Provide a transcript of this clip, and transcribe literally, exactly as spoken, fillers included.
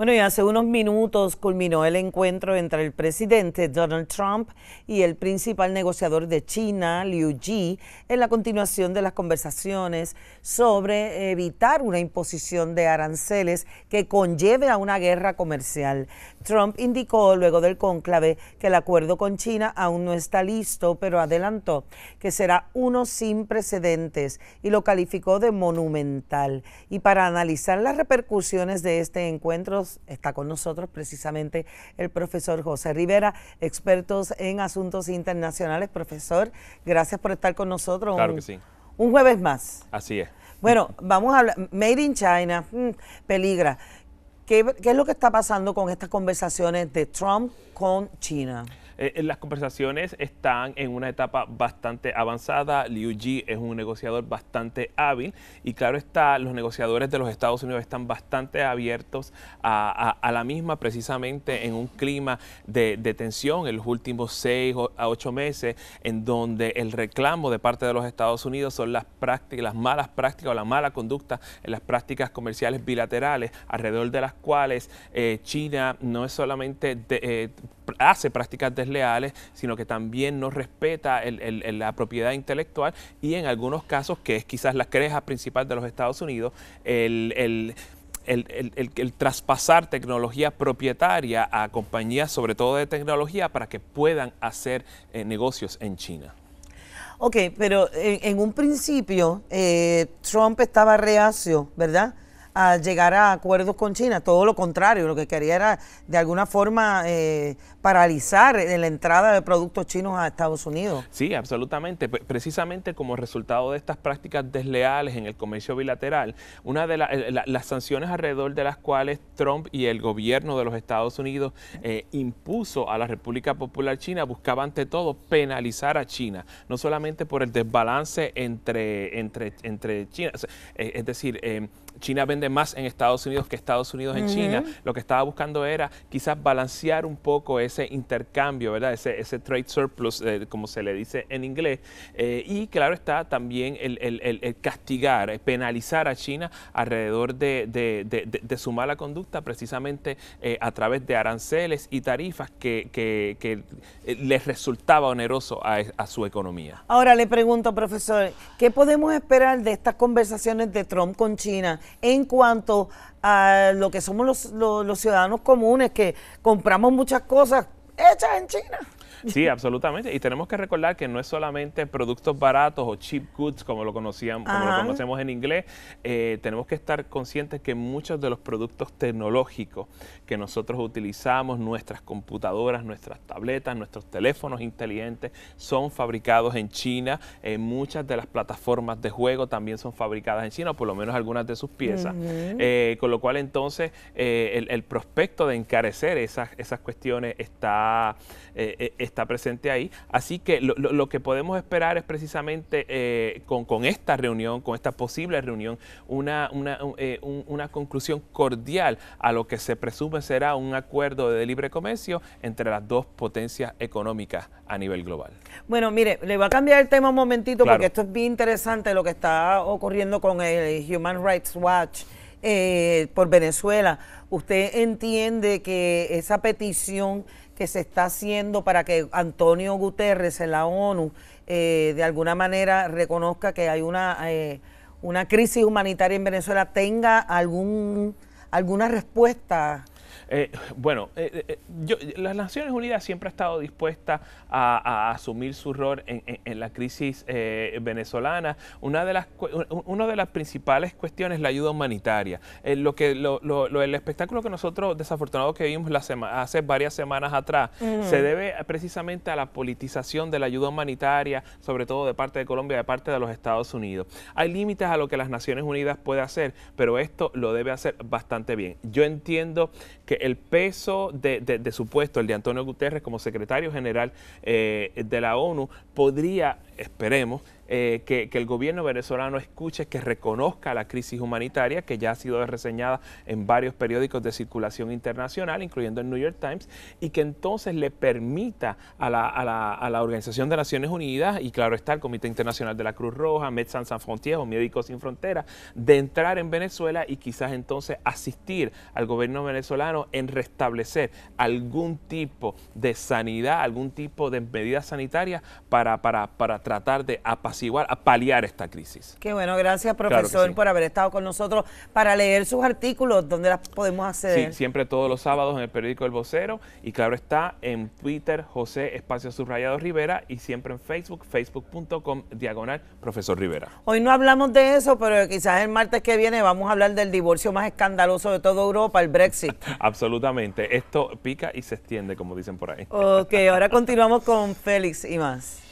Bueno, y hace unos minutos culminó el encuentro entre el presidente Donald Trump y el principal negociador de China, Liu Ji, en la continuación de las conversaciones sobre evitar una imposición de aranceles que conlleve a una guerra comercial. Trump indicó luego del cónclave que el acuerdo con China aún no está listo, pero adelantó que será uno sin precedentes y lo calificó de monumental. Y para analizar las repercusiones de este encuentro, está con nosotros precisamente el profesor José Rivera, experto en asuntos internacionales. Profesor, gracias por estar con nosotros. Claro un, que sí. Un jueves más. Así es. Bueno, vamos a hablar. Made in China, mmm, peligra. ¿Qué, ¿Qué es lo que está pasando con estas conversaciones de Trump con China? Eh, las conversaciones están en una etapa bastante avanzada. Liu Ji es un negociador bastante hábil y claro está, los negociadores de los Estados Unidos están bastante abiertos a, a, a la misma, precisamente en un clima de, de tensión en los últimos seis a ocho meses, en donde el reclamo de parte de los Estados Unidos son las prácticas, las malas prácticas o la mala conducta en las prácticas comerciales bilaterales, alrededor de las cuales eh, China no es solamente de, eh, hace prácticas desleales, sino que también no respeta el, el, la propiedad intelectual y en algunos casos, que es quizás la queja principal de los Estados Unidos, el... el El, el, el, el traspasar tecnología propietaria a compañías, sobre todo de tecnología, para que puedan hacer eh, negocios en China. Ok, pero en, en un principio eh, Trump estaba reacio, ¿verdad?, a llegar a acuerdos con China. Todo lo contrario, lo que quería era de alguna forma eh, paralizar la entrada de productos chinos a Estados Unidos. Sí, absolutamente. Precisamente como resultado de estas prácticas desleales en el comercio bilateral, una de la, la, las sanciones alrededor de las cuales Trump y el gobierno de los Estados Unidos eh, impuso a la República Popular China buscaba ante todo penalizar a China, no solamente por el desbalance entre, entre, entre China, eh, es decir, eh, China vende más en Estados Unidos que Estados Unidos en uh-huh. China. Lo que estaba buscando era quizás balancear un poco ese intercambio, ¿verdad? Ese, ese trade surplus, eh, como se le dice en inglés. Eh, y claro está también el, el, el, el castigar, el penalizar a China alrededor de, de, de, de, de su mala conducta, precisamente eh, a través de aranceles y tarifas que, que, que les resultaba oneroso a, a su economía. Ahora le pregunto, profesor, ¿qué podemos esperar de estas conversaciones de Trump con China en cuanto a lo que somos los, los, los ciudadanos comunes, que compramos muchas cosas hechas en China? Sí, absolutamente. Y tenemos que recordar que no es solamente productos baratos o cheap goods, como lo conocíamos, como lo conocemos en inglés. Eh, tenemos que estar conscientes que muchos de los productos tecnológicos que nosotros utilizamos, nuestras computadoras, nuestras tabletas, nuestros teléfonos inteligentes, son fabricados en China. Eh, muchas de las plataformas de juego también son fabricadas en China, o por lo menos algunas de sus piezas. Uh-huh. eh, con lo cual entonces eh, el, el prospecto de encarecer esas, esas cuestiones está... Eh, está está presente ahí, así que lo, lo, lo que podemos esperar es precisamente eh, con, con esta reunión, con esta posible reunión, una, una, un, eh, un, una conclusión cordial a lo que se presume será un acuerdo de libre comercio entre las dos potencias económicas a nivel global. Bueno, mire, le voy a cambiar el tema un momentito, claro, porque esto es bien interesante lo que está ocurriendo con el Human Rights Watch eh, por Venezuela. ¿Usted entiende que esa petición que se está haciendo para que Antonio Guterres en la ONU eh, de alguna manera reconozca que hay una, eh, una crisis humanitaria en Venezuela tenga algún, alguna respuesta? Eh, bueno, eh, eh, yo, las Naciones Unidas siempre ha estado dispuesta a, a asumir su rol en, en, en la crisis eh, venezolana. Una de las una de las principales cuestiones es la ayuda humanitaria. Eh, lo que lo, lo, lo, el espectáculo que nosotros desafortunados que vimos la sema, hace varias semanas atrás uh-huh. se debe precisamente a la politización de la ayuda humanitaria, sobre todo de parte de Colombia, de parte de los Estados Unidos. Hay límites a lo que las Naciones Unidas puede hacer, pero esto lo debe hacer bastante bien. Yo entiendo que el peso de, de, de su puesto, el de Antonio Guterres como secretario general eh, de la ONU, podría esperemos eh, que, que el gobierno venezolano escuche, que reconozca la crisis humanitaria que ya ha sido reseñada en varios periódicos de circulación internacional, incluyendo el New York Times, y que entonces le permita a la, a la, a la Organización de Naciones Unidas, y claro está el Comité Internacional de la Cruz Roja, Médecins Sans Frontières o Médicos Sin Fronteras, de entrar en Venezuela y quizás entonces asistir al gobierno venezolano en restablecer algún tipo de sanidad, algún tipo de medidas sanitarias para, para, para tratar de apaciguar, a paliar esta crisis. Qué bueno, gracias profesor claro sí. por haber estado con nosotros, para leer sus artículos, ¿dónde las podemos acceder? Sí, siempre todos los sábados en el periódico El Vocero, y claro está en Twitter, José Espacio Subrayado Rivera, y siempre en Facebook, facebook.com diagonal profesor Rivera. Hoy no hablamos de eso, pero quizás el martes que viene vamos a hablar del divorcio más escandaloso de toda Europa, el Brexit. Absolutamente, esto pica y se extiende, como dicen por ahí. Ok, ahora continuamos con Félix y más.